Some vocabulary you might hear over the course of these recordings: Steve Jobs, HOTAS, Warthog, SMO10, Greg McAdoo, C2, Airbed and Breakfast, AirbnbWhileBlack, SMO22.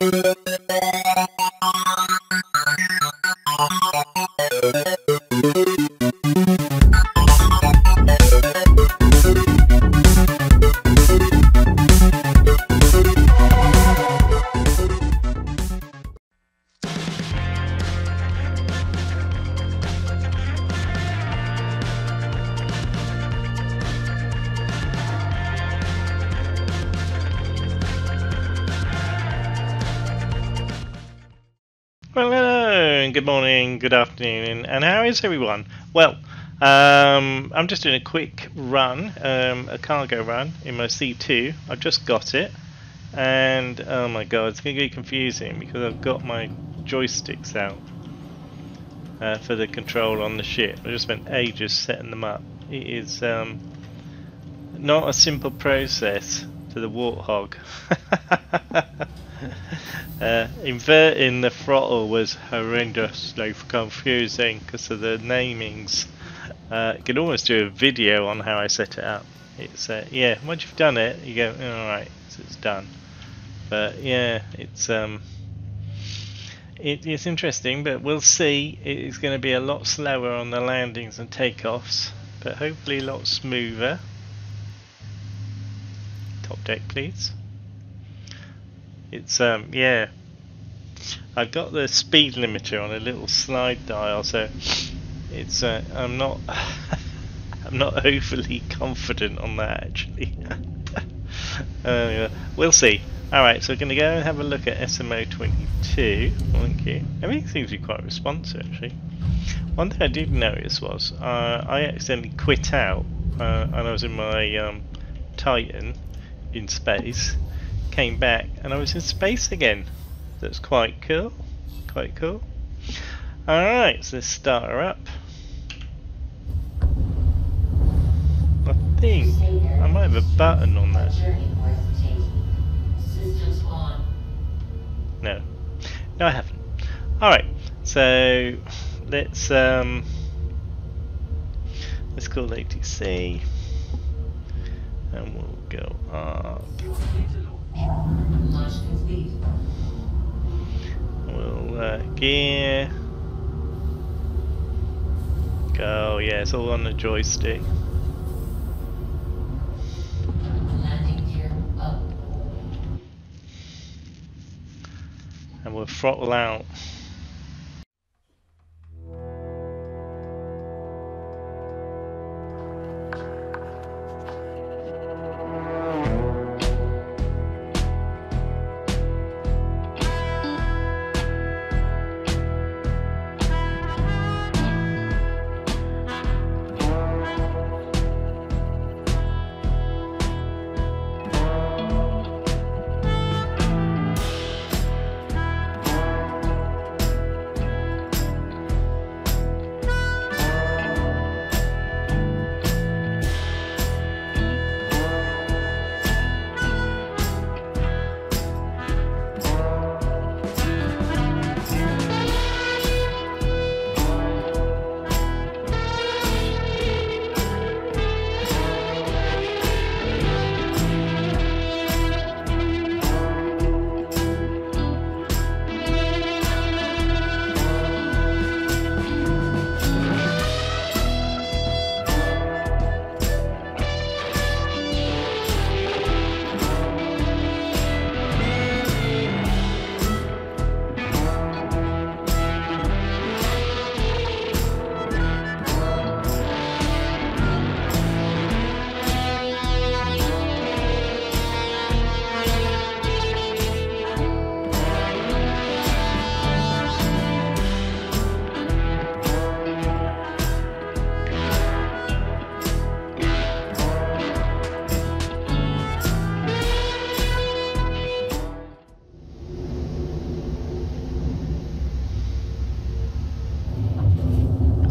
Well, hello, and good morning, good afternoon, and how is everyone? Well, I'm just doing a quick run, a cargo run in my C2. I've just got it, and oh my god, it's going to be confusing because I've got my joysticks out for the control on the ship. I just spent ages setting them up. It is not a simple process for the Warthog. Inverting the throttle was horrendously confusing because of the namings. You can almost do a video on how I set it up. It's yeah, once you've done it, you go, oh, all right, so it's done. But yeah, it's interesting, but we'll see. It's going to be a lot slower on the landings and takeoffs, but hopefully a lot smoother. Top deck, please. It's yeah, I've got the speed limiter on a little slide dial, so it's I'm not overly confident on that actually. We'll see. All right, so we're going to go and have a look at SMO22. Thank you. Everything seems to be quite responsive actually. One thing I did notice was I accidentally quit out, and I was in my Titan in space. Came back and I was in space again. That's quite cool. Quite cool. Alright, so let's start her up. I think I might have a button on that. No. No, I haven't. Alright, so let's call ATC and we'll go up. We'll gear. Go, yeah, it's all on the joystick. Landing gear up. And we'll throttle out.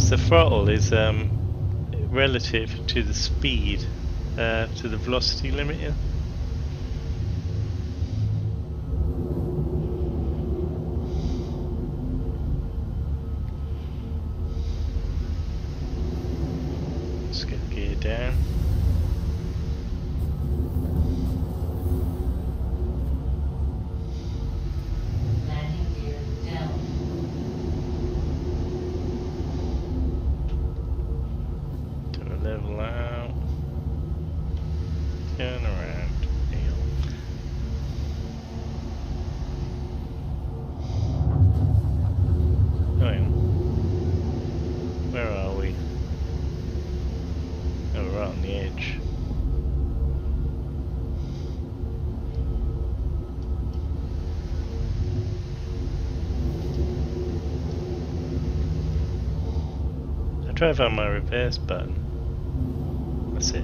The throttle is relative to the speed, to the velocity limiter. Let's get gear down. trying to find my reverse button. That's it.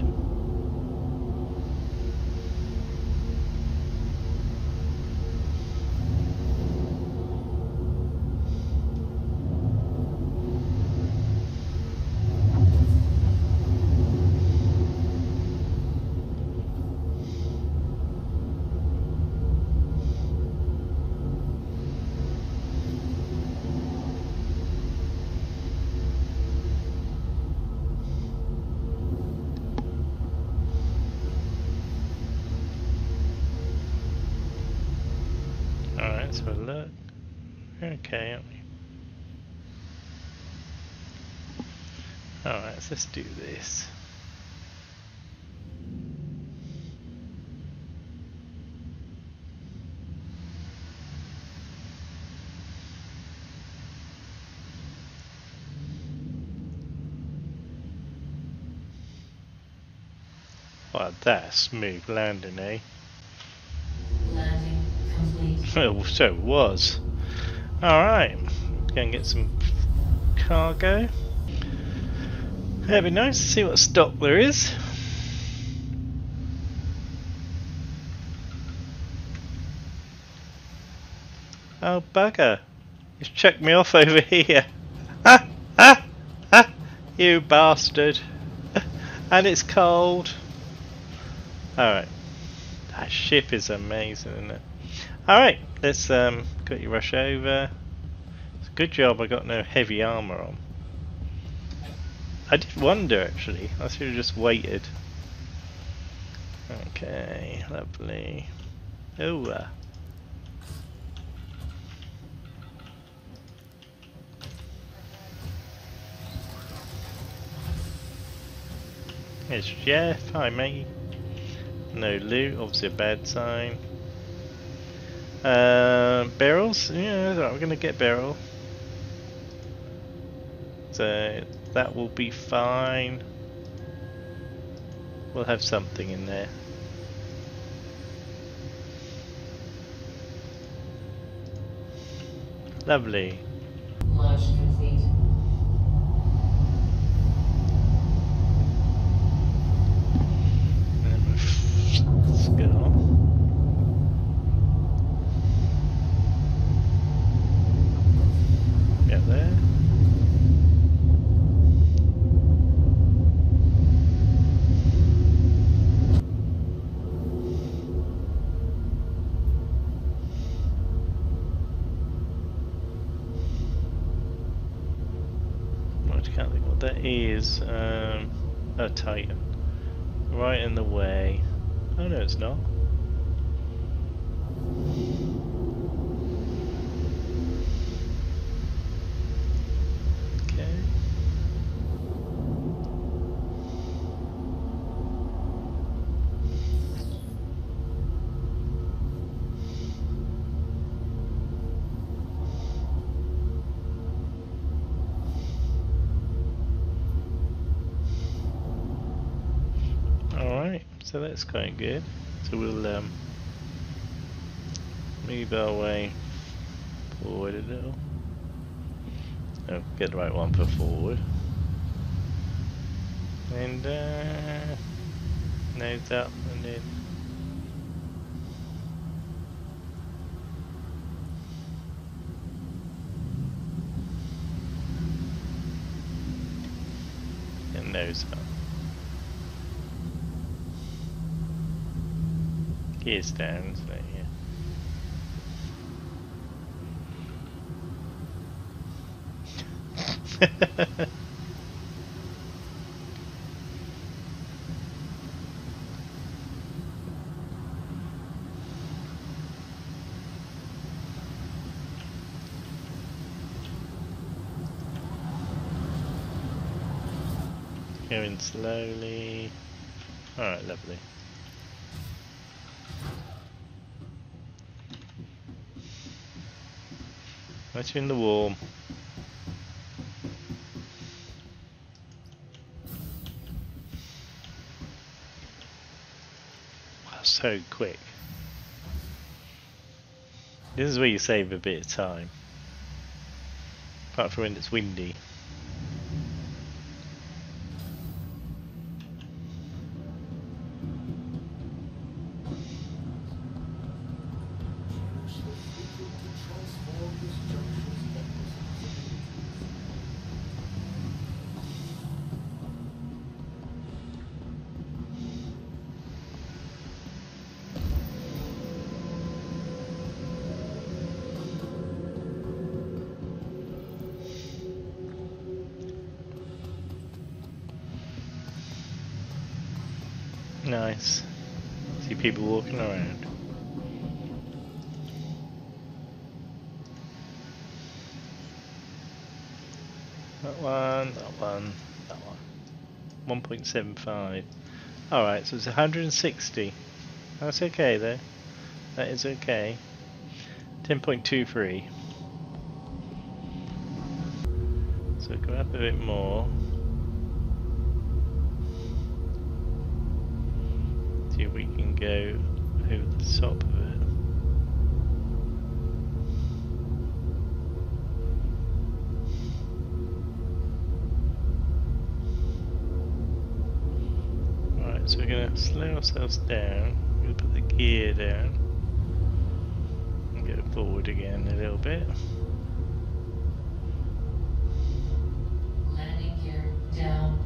Let's have a look. Okay, aren't we? Alright, so let's do this. Wow, that's smooth landing, eh? Well, so it was. Alright, go and get some cargo. That'd be nice to see what stock there is. Oh bugger, he's checked me off over here. Ha ha ha, you bastard. And it's cold. Alright, that ship is amazing, isn't it? Alright, let's quickly rush over. It's a good job I got no heavy armour on. I did wonder actually, I should have just waited. Okay, lovely. Ooh. It's Jeff, hi mate. No loot, obviously a bad sign. Barrels? Yeah, that's right, we're gonna get barrel. So that will be fine. We'll have something in there. Lovely. Launch complete. Let's go on. Is a Titan right in the way? Oh no, it's not. Okay. So that's quite good. So we'll move our way forward a little. Oh, get the right one for forward. And nose up and then. And nose up. Here stands right here. Going slowly. All right, lovely. Let's in the warm. Wow, so quick. This is where you save a bit of time. Apart from when it's windy. nice. See people walking around. That one, that one, that one. 1.75. Alright, so it's 160. That's okay though. That is okay. 10.23. So go up a bit more. See if we can go over the top of it. Alright, so we're going to slow ourselves down. We're going to put the gear down. And go forward again a little bit. Landing gear down.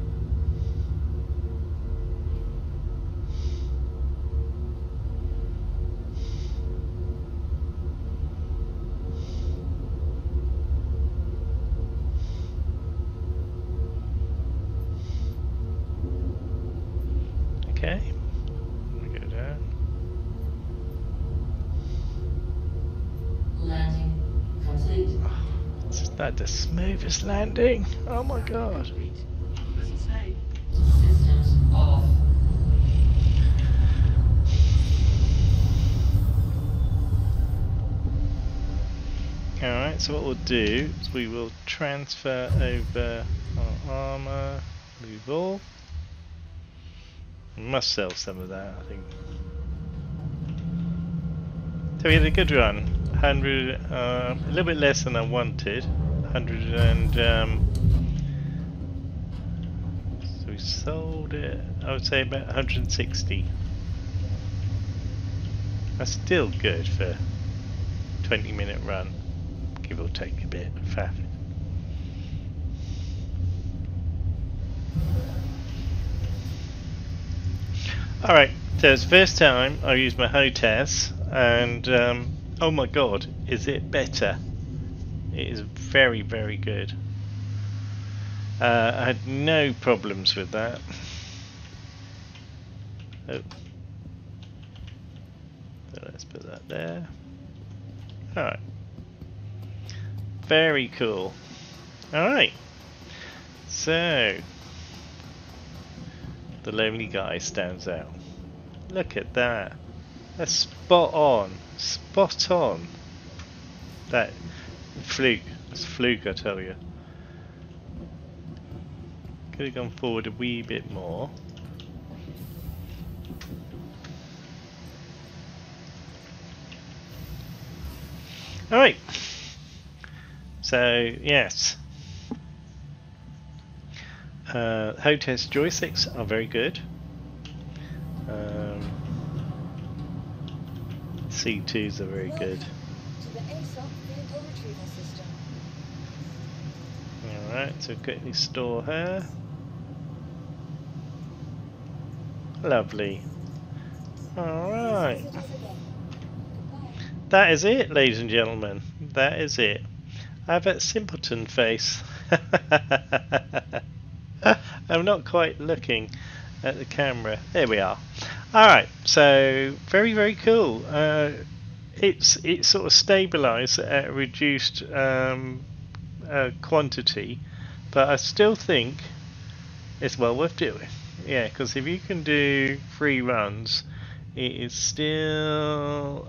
Okay, I'm gonna go down. Landing complete. Oh, is that the smoothest landing? Oh my god. Systems off. Alright, so what we'll do is we will transfer over our armour removal. Must sell some of that, I think. So we had a good run. 100, a little bit less than I wanted. 100 and so we sold it. I would say about 160. That's still good for 20-minute run, give or take a bit. Faff. Alright, so it's the first time I used my HOTAS and oh my god, is it better? It is very, very good. I had no problems with that. Oh. So let's put that there. Alright. Very cool. Alright. So. The lonely guy stands out. Look at that. That's spot on. Spot on. That fluke. That's fluke, I tell you. Could have gone forward a wee bit more. Alright. So, yes. HOTAS joysticks are very good. C2s are very good. Alright, so quickly store her. Lovely. Alright. That is it, ladies and gentlemen. That is it. I have that simpleton face. I'm not quite looking at the camera. There we are. Alright, so very, very cool. It sort of stabilised at a reduced quantity, but I still think it's well worth doing. Yeah, because if you can do 3 runs, it is still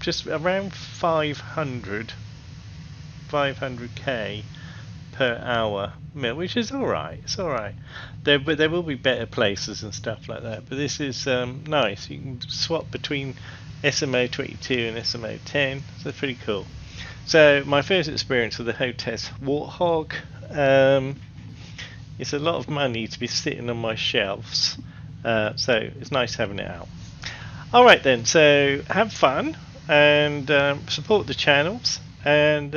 just around 500k per hour, which is alright. It's alright. There will be better places and stuff like that, but this is nice. You can swap between SMO22 and SMO10, so pretty cool. So my first experience with the HOTAS Warthog. It's a lot of money to be sitting on my shelves, so it's nice having it out. Alright then, so have fun and support the channels, and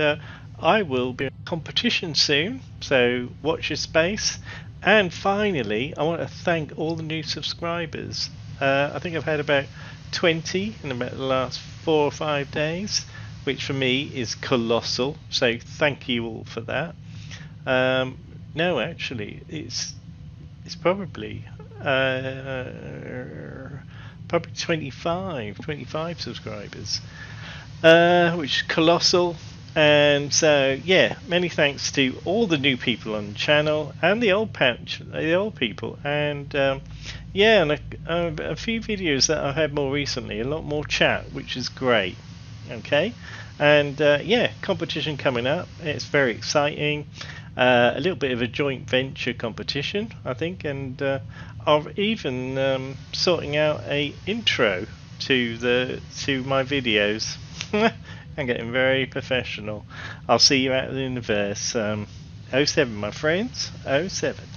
I will be in competition soon, so watch your space. And finally, I want to thank all the new subscribers. I think I've had about 20 in about the last 4 or 5 days, which for me is colossal, so thank you all for that. No, actually it's probably probably 25 subscribers, which is colossal. And so yeah, many thanks to all the new people on the channel and the old patch, the old people, and yeah, and a few videos that I've had more recently, a lot more chat, which is great. Okay, and yeah, competition coming up, it's very exciting. A little bit of a joint venture competition, I think, and of even sorting out a intro to the my videos. I'm getting very professional. I'll see you out in the verse. 07, my friends. 07.